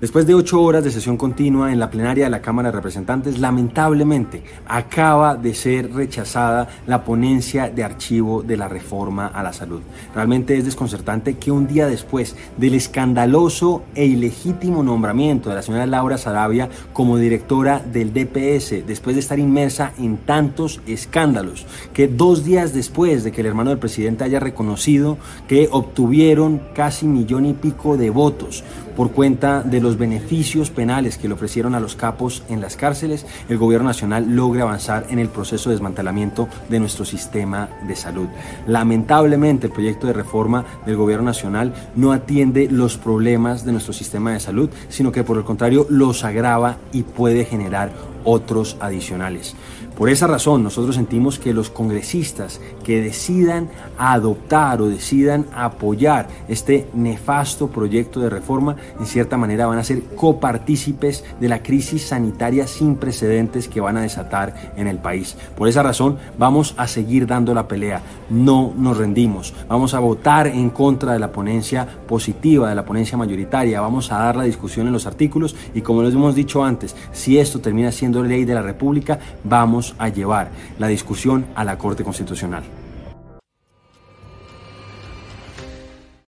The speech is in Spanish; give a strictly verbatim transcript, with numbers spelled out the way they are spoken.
Después de ocho horas de sesión continua en la plenaria de la Cámara de Representantes, lamentablemente acaba de ser rechazada la ponencia de archivo de la reforma a la salud. Realmente es desconcertante que un día después del escandaloso e ilegítimo nombramiento de la señora Laura Sarabia como directora del D P S, después de estar inmersa en tantos escándalos, que dos días después de que el hermano del presidente haya reconocido que obtuvieron casi millón y pico de votos por cuenta de los beneficios penales que le ofrecieron a los capos en las cárceles, el gobierno nacional logra avanzar en el proceso de desmantelamiento de nuestro sistema de salud. Lamentablemente, el proyecto de reforma del gobierno nacional no atiende los problemas de nuestro sistema de salud, sino que por el contrario los agrava y puede generar otros adicionales. Por esa razón, nosotros sentimos que los congresistas que decidan adoptar o decidan apoyar este nefasto proyecto de reforma, en cierta manera van a ser copartícipes de la crisis sanitaria sin precedentes que van a desatar en el país. Por esa razón, vamos a seguir dando la pelea, no nos rendimos, vamos a votar en contra de la ponencia positiva, de la ponencia mayoritaria, vamos a dar la discusión en los artículos y, como les hemos dicho antes, si esto termina siendo ley de la República, vamos a llevar la discusión a la Corte Constitucional.